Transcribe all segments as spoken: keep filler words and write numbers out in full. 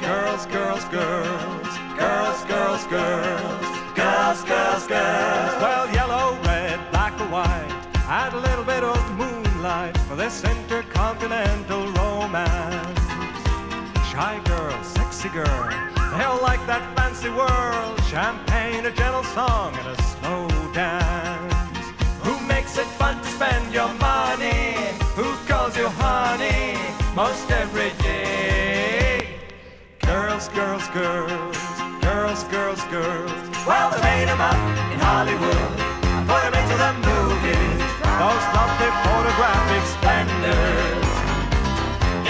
girls, girls, girls, girls, girls, girls, girls, girls, girls. Well, yellow, red, black, or white, add a little bit of moonlight for this intercontinental romance. Shy girl, sexy girl, they'll like that fancy world. Champagne, a gentle song, and a slow dance. Who makes it fun to spend your money? Who calls you honey most every day? Girls, girls, girls, girls, girls, girls. Well, they made them up in Hollywood and put them into the movies. Those lovely photographic splendors,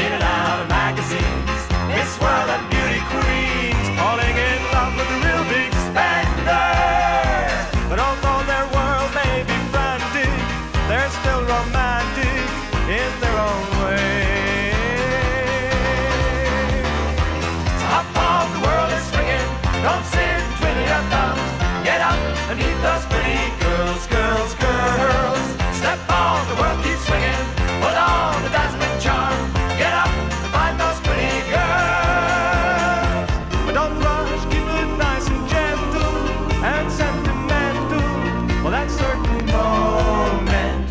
in and out of magazines, Miss World and beauty queens, falling in love with the real big spenders. But although their world may be frantic, they're still romantic in their own way. Don't sit and twiddle your thumbs. Get up and meet those pretty girls, girls, girls. Step on, the world keeps swinging. Put on the dazzling charm. Get up and find those pretty girls. But don't rush, keep it nice and gentle and sentimental for that certain moment.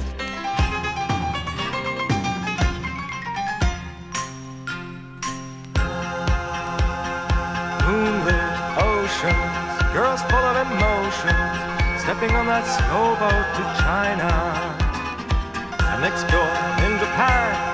Moonlit oceans, girls full of emotions, stepping on that snowboat to China, and next door in Japan,